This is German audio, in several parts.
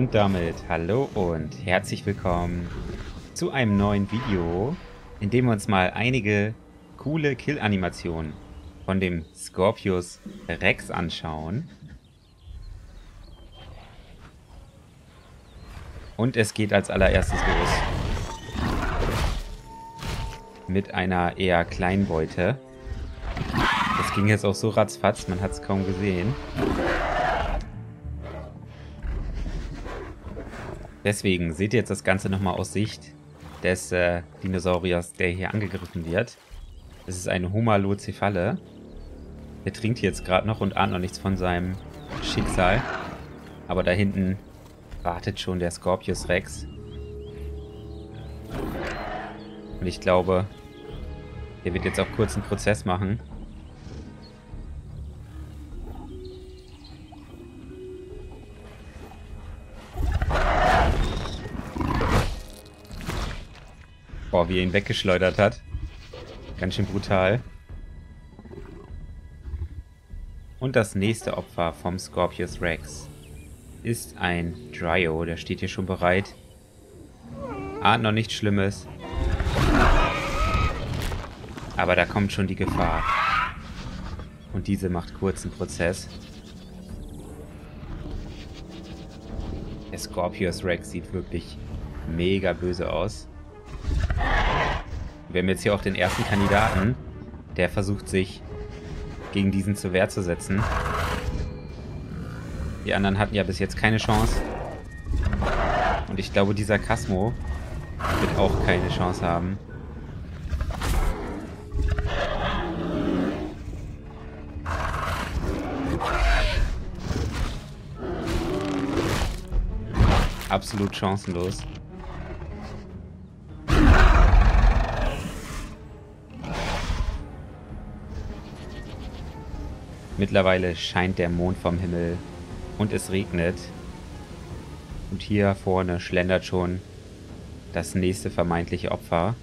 Und damit hallo und herzlich willkommen zu einem neuen Video, in dem wir uns mal einige coole Kill-Animationen von dem Scorpius Rex anschauen. Und es geht als allererstes los mit einer eher kleinen Beute. Das ging jetzt auch so ratzfatz, man hat es kaum gesehen. Deswegen seht ihr jetzt das Ganze nochmal aus Sicht des Dinosauriers, der hier angegriffen wird. Das ist eine Humalozefalle. Der trinkt jetzt gerade noch und ahnt noch nichts von seinem Schicksal. Aber da hinten wartet schon der Scorpius Rex. Und ich glaube, der wird jetzt auch kurz einen Prozess machen. Boah, wie er ihn weggeschleudert hat. Ganz schön brutal. Und das nächste Opfer vom Scorpius Rex ist ein Dryo. Der steht hier schon bereit. Ahnt noch nichts Schlimmes. Aber da kommt schon die Gefahr. Und diese macht kurzen Prozess. Der Scorpius Rex sieht wirklich mega böse aus. Wir haben jetzt hier auch den ersten Kandidaten, der versucht, sich gegen diesen zur Wehr zu setzen. Die anderen hatten ja bis jetzt keine Chance. Und ich glaube, dieser Casmo wird auch keine Chance haben. Absolut chancenlos. Mittlerweile scheint der Mond vom Himmel und es regnet. Und hier vorne schlendert schon das nächste vermeintliche Opfer.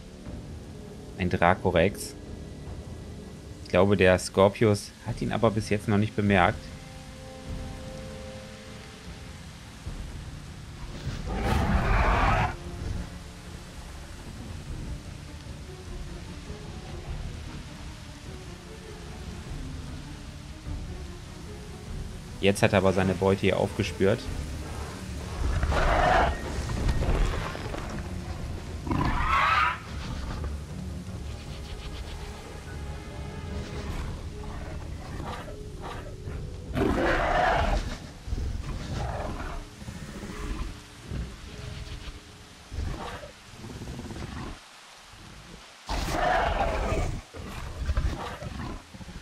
Ein Dracorex. Ich glaube, der Scorpius hat ihn aber bis jetzt noch nicht bemerkt. Jetzt hat er aber seine Beute hier aufgespürt.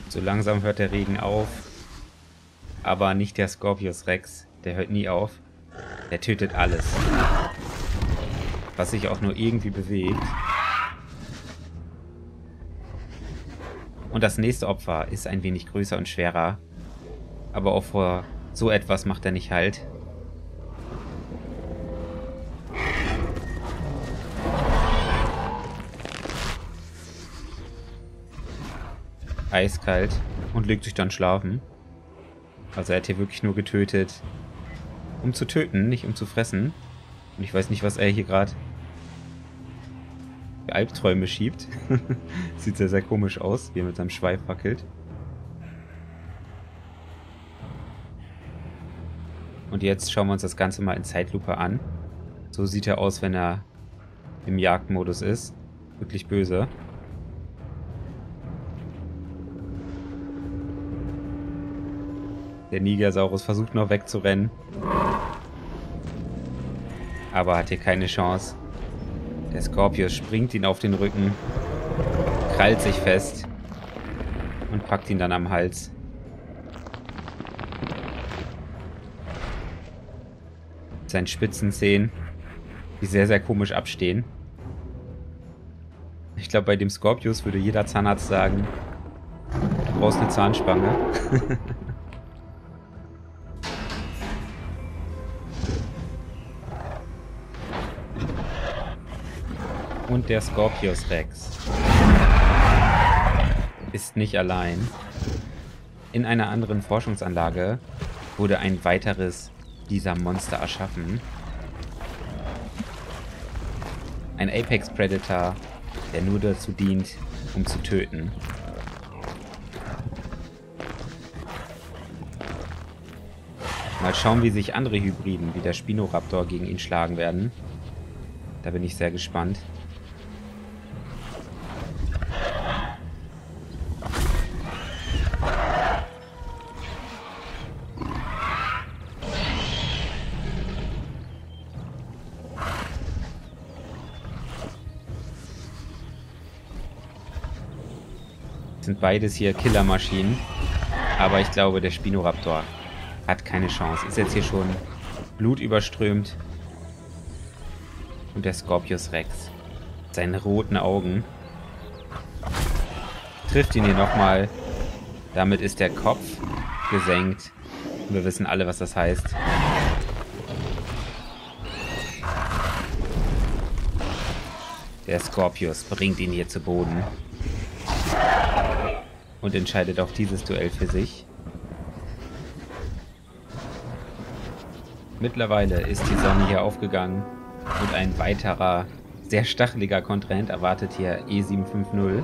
So langsam hört der Regen auf. Aber nicht der Scorpius Rex, der hört nie auf. Der tötet alles, was sich auch nur irgendwie bewegt. Und das nächste Opfer ist ein wenig größer und schwerer. Aber auch vor so etwas macht er nicht halt. Eiskalt und legt sich dann schlafen. Also er hat hier wirklich nur getötet, um zu töten, nicht um zu fressen. Und ich weiß nicht, was er hier gerade für Albträume schiebt. Sieht sehr, sehr komisch aus, wie er mit seinem Schweif wackelt. Und jetzt schauen wir uns das Ganze mal in Zeitlupe an. So sieht er aus, wenn er im Jagdmodus ist. Wirklich böse. Der Nigersaurus versucht noch wegzurennen, aber hat hier keine Chance. Der Scorpius springt ihn auf den Rücken, krallt sich fest und packt ihn dann am Hals. Mit seinen spitzen Zähnen, die sehr, sehr komisch abstehen. Ich glaube, bei dem Scorpius würde jeder Zahnarzt sagen, du brauchst eine Zahnspange. Und der Scorpius Rex ist nicht allein. In einer anderen Forschungsanlage wurde ein weiteres dieser Monster erschaffen. Ein Apex Predator, der nur dazu dient, um zu töten. Mal schauen, wie sich andere Hybriden, wie der Spinoraptor, gegen ihn schlagen werden. Da bin ich sehr gespannt. Sind beides hier Killermaschinen, aber ich glaube, der Spinoraptor hat keine Chance. Ist jetzt hier schon blutüberströmt. Und der Scorpius Rex mit seinen roten Augen trifft ihn hier nochmal. Damit ist der Kopf gesenkt. Und wir wissen alle, was das heißt. Der Scorpius bringt ihn hier zu Boden und entscheidet auch dieses Duell für sich. Mittlerweile ist die Sonne hier aufgegangen und ein weiterer, sehr stacheliger Kontrahent erwartet hier E750.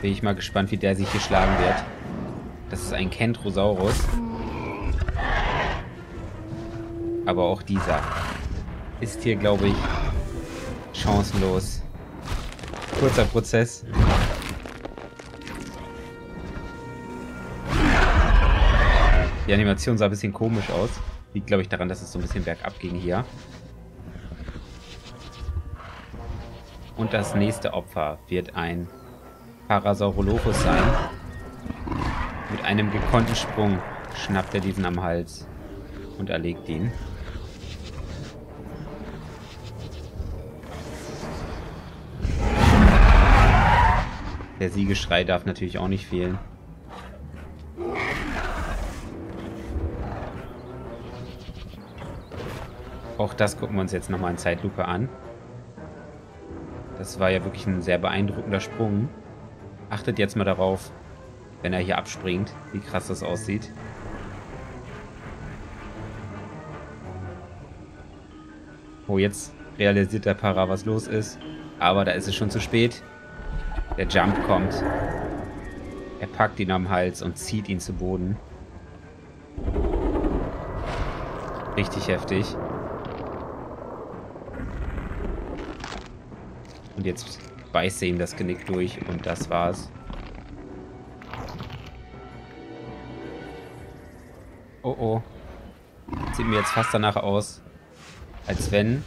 Bin ich mal gespannt, wie der sich hier schlagen wird. Das ist ein Kentrosaurus. Aber auch dieser ist hier, glaube ich, chancenlos. Kurzer Prozess. Die Animation sah ein bisschen komisch aus. Liegt, glaube ich, daran, dass es so ein bisschen bergab ging hier. Und das nächste Opfer wird ein Parasaurolophus sein. Mit einem gekonnten Sprung schnappt er diesen am Hals und erlegt ihn. Der Siegesschrei darf natürlich auch nicht fehlen. Auch das gucken wir uns jetzt nochmal in Zeitlupe an. Das war ja wirklich ein sehr beeindruckender Sprung. Achtet jetzt mal darauf, wenn er hier abspringt, wie krass das aussieht. Oh, jetzt realisiert der Para, was los ist. Aber da ist es schon zu spät. Der Jump kommt. Er packt ihn am Hals und zieht ihn zu Boden. Richtig heftig. Und jetzt beißt er ihm das Genick durch und das war's. Oh oh. Sieht mir jetzt fast danach aus, als wenn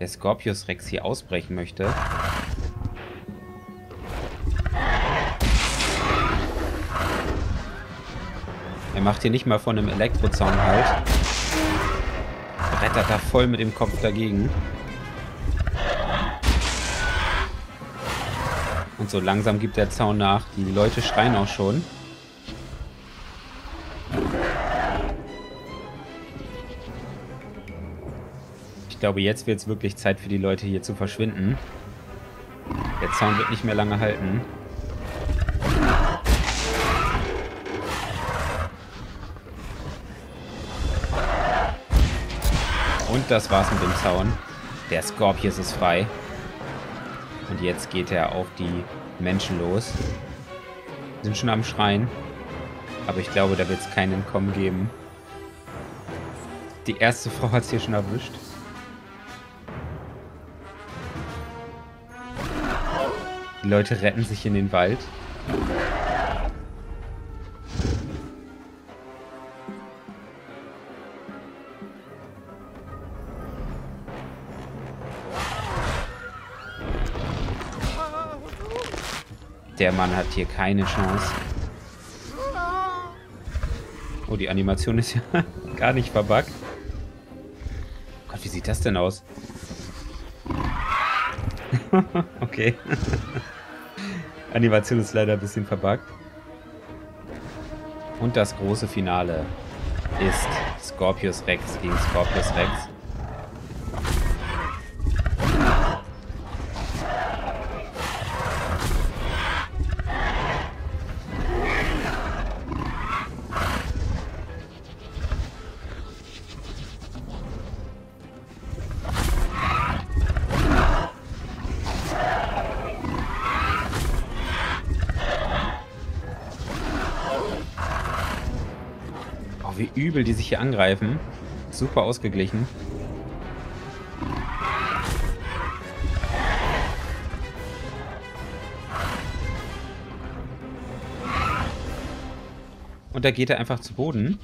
der Scorpius Rex hier ausbrechen möchte. Er macht hier nicht mal von einem Elektrozaun halt. Brettert da voll mit dem Kopf dagegen. Und so langsam gibt der Zaun nach. Die Leute schreien auch schon. Ich glaube, jetzt wird es wirklich Zeit für die Leute hier zu verschwinden. Der Zaun wird nicht mehr lange halten. Und das war's mit dem Zaun. Der Scorpius ist frei. Und jetzt geht er auf die Menschen los. Sind schon am Schreien. Aber ich glaube, da wird es kein Entkommen geben. Die erste Frau hat es hier schon erwischt. Die Leute retten sich in den Wald. Der Mann hat hier keine Chance. Oh, die Animation ist ja gar nicht verbuggt. Gott, wie sieht das denn aus? Okay. Animation ist leider ein bisschen verbuggt. Und das große Finale ist Scorpius Rex gegen Scorpius Rex. übel, die sich hier angreifen. Super ausgeglichen. Und da geht er einfach zu Boden.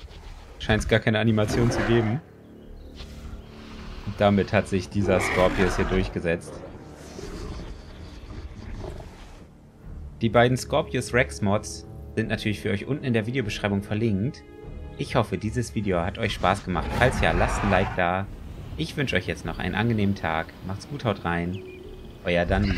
Scheint es gar keine Animation zu geben. Und damit hat sich dieser Scorpius hier durchgesetzt. Die beiden Scorpius Rex Mods sind natürlich für euch unten in der Videobeschreibung verlinkt. Ich hoffe, dieses Video hat euch Spaß gemacht. Falls ja, lasst ein Like da. Ich wünsche euch jetzt noch einen angenehmen Tag. Macht's gut, haut rein. Euer Dani.